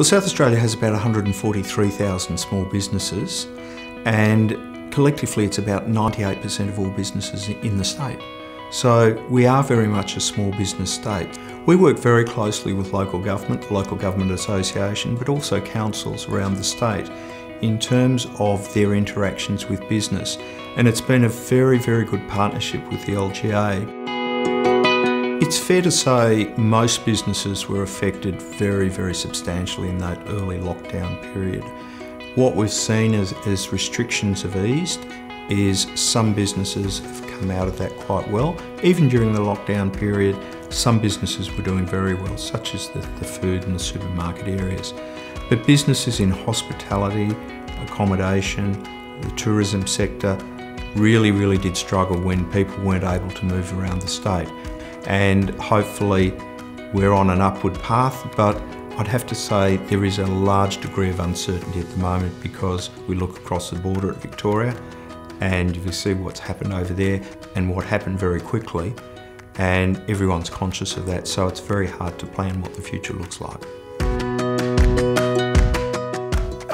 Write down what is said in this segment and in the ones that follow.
Well, South Australia has about 143,000 small businesses, and collectively it's about 98% of all businesses in the state. So we are very much a small business state. We work very closely with local government, the Local Government Association, but also councils around the state in terms of their interactions with business. And it's been a very, very good partnership with the LGA. It's fair to say most businesses were affected very, very substantially in that early lockdown period. What we've seen as restrictions have eased is some businesses have come out of that quite well. Even during the lockdown period, some businesses were doing very well, such as the food and the supermarket areas. But businesses in hospitality, accommodation, the tourism sector really, really did struggle when people weren't able to move around the state. And hopefully we're on an upward path, but I'd have to say there is a large degree of uncertainty at the moment because we look across the border at Victoria and you see what's happened over there and what happened very quickly, and everyone's conscious of that, so it's very hard to plan what the future looks like.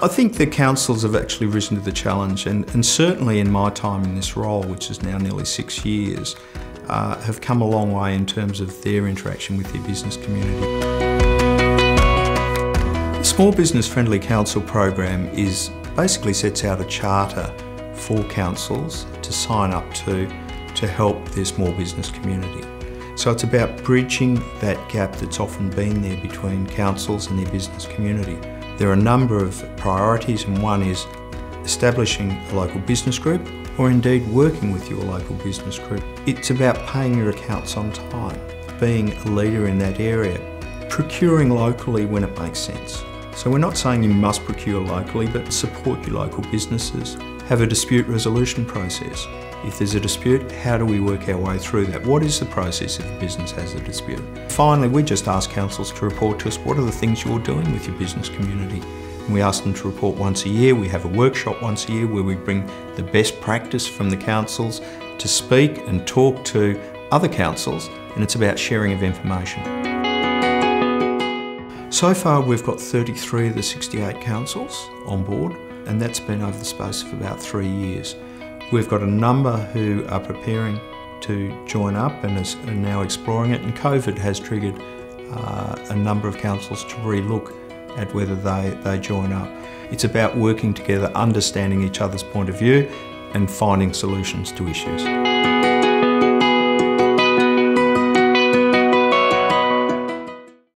I think the councils have actually risen to the challenge, and certainly in my time in this role, which is now nearly 6 years, have come a long way in terms of their interaction with their business community. The Small Business Friendly Council program is basically sets out a charter for councils to sign up to help their small business community. So it's about bridging that gap that's often been there between councils and their business community. There are a number of priorities, and one is establishing a local business group or indeed working with your local business group. It's about paying your accounts on time, being a leader in that area, procuring locally when it makes sense. So we're not saying you must procure locally, but support your local businesses. Have a dispute resolution process. If there's a dispute, how do we work our way through that? What is the process if a business has a dispute? Finally, we just ask councils to report to us what are the things you're doing with your business community. And we ask them to report once a year. We have a workshop once a year where we bring the best practice from the councils to speak and talk to other councils, and it's about sharing of information. So far, we've got 33 of the 68 councils on board, and that's been over the space of about 3 years. We've got a number who are preparing to join up and are now exploring it, and COVID has triggered a number of councils to re-look at whether they join up. It's about working together, understanding each other's point of view and finding solutions to issues.